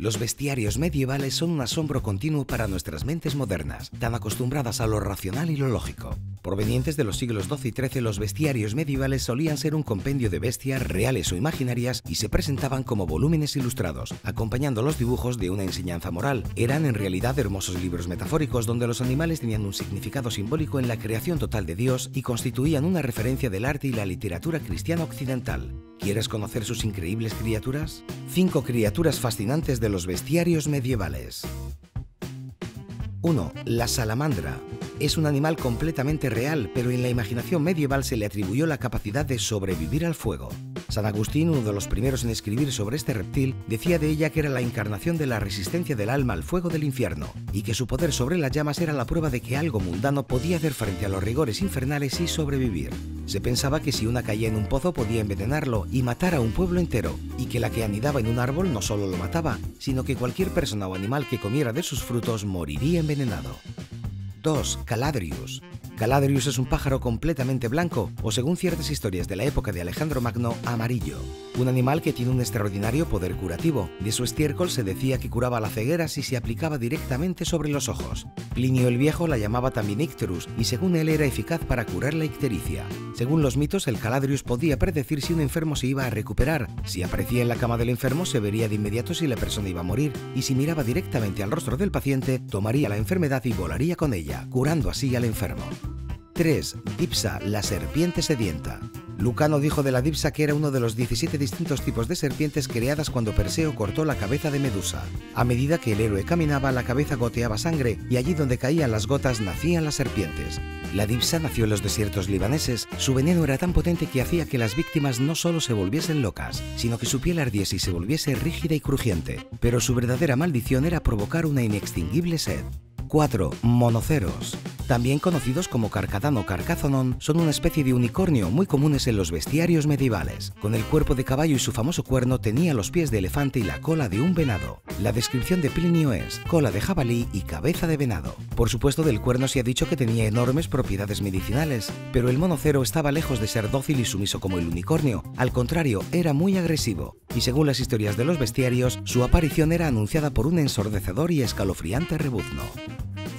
Los bestiarios medievales son un asombro continuo para nuestras mentes modernas, tan acostumbradas a lo racional y lo lógico. Provenientes de los siglos XII y XIII, los bestiarios medievales solían ser un compendio de bestias reales o imaginarias y se presentaban como volúmenes ilustrados, acompañando los dibujos de una enseñanza moral. Eran en realidad hermosos libros metafóricos donde los animales tenían un significado simbólico en la creación total de Dios y constituían una referencia del arte y la literatura cristiana occidental. ¿Quieres conocer sus increíbles criaturas? 5 criaturas fascinantes de los bestiarios medievales. 1. La salamandra. Es un animal completamente real, pero en la imaginación medieval se le atribuyó la capacidad de sobrevivir al fuego. San Agustín, uno de los primeros en escribir sobre este reptil, decía de ella que era la encarnación de la resistencia del alma al fuego del infierno, y que su poder sobre las llamas era la prueba de que algo mundano podía hacer frente a los rigores infernales y sobrevivir. Se pensaba que si una caía en un pozo podía envenenarlo y matar a un pueblo entero, y que la que anidaba en un árbol no solo lo mataba, sino que cualquier persona o animal que comiera de sus frutos moriría envenenado. 2. Caladrius. Caladrius es un pájaro completamente blanco, o según ciertas historias de la época de Alejandro Magno, amarillo. Un animal que tiene un extraordinario poder curativo. De su estiércol se decía que curaba la ceguera si se aplicaba directamente sobre los ojos. Plinio el Viejo la llamaba también icterus, y según él era eficaz para curar la ictericia. Según los mitos, el Caladrius podía predecir si un enfermo se iba a recuperar. Si aparecía en la cama del enfermo, se vería de inmediato si la persona iba a morir, y si miraba directamente al rostro del paciente, tomaría la enfermedad y volaría con ella, curando así al enfermo. 3. Dipsa, la serpiente sedienta. Lucano dijo de la dipsa que era uno de los 17 distintos tipos de serpientes creadas cuando Perseo cortó la cabeza de Medusa. A medida que el héroe caminaba, la cabeza goteaba sangre y allí donde caían las gotas nacían las serpientes. La dipsa nació en los desiertos libaneses. Su veneno era tan potente que hacía que las víctimas no solo se volviesen locas, sino que su piel ardiese y se volviese rígida y crujiente. Pero su verdadera maldición era provocar una inextinguible sed. 4. Monoceros. También conocidos como carcadán o carcazonon, son una especie de unicornio muy comunes en los bestiarios medievales. Con el cuerpo de caballo y su famoso cuerno tenía los pies de elefante y la cola de un venado. La descripción de Plinio es cola de jabalí y cabeza de venado. Por supuesto, del cuerno se ha dicho que tenía enormes propiedades medicinales, pero el monocero estaba lejos de ser dócil y sumiso como el unicornio. Al contrario, era muy agresivo, y según las historias de los bestiarios, su aparición era anunciada por un ensordecedor y escalofriante rebuzno.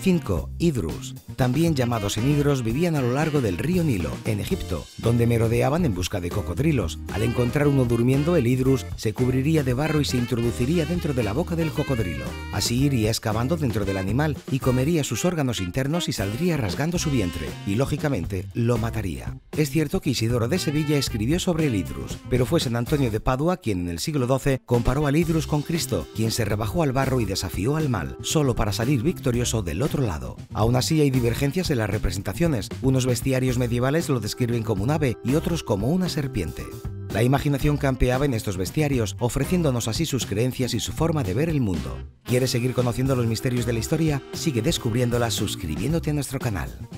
5. Hidrus. También llamados enhidros, vivían a lo largo del río Nilo, en Egipto, donde merodeaban en busca de cocodrilos. Al encontrar uno durmiendo, el hidrus se cubriría de barro y se introduciría dentro de la boca del cocodrilo. Así iría excavando dentro del animal y comería sus órganos internos y saldría rasgando su vientre, y lógicamente lo mataría. Es cierto que Isidoro de Sevilla escribió sobre el hidrus, pero fue San Antonio de Padua quien en el siglo XII comparó al hidrus con Cristo, quien se rebajó al barro y desafió al mal, solo para salir victorioso del otro lado. Aún así hay divergencias en las representaciones. Unos bestiarios medievales lo describen como un ave y otros como una serpiente. La imaginación campeaba en estos bestiarios, ofreciéndonos así sus creencias y su forma de ver el mundo. ¿Quieres seguir conociendo los misterios de la historia? Sigue descubriéndolas suscribiéndote a nuestro canal.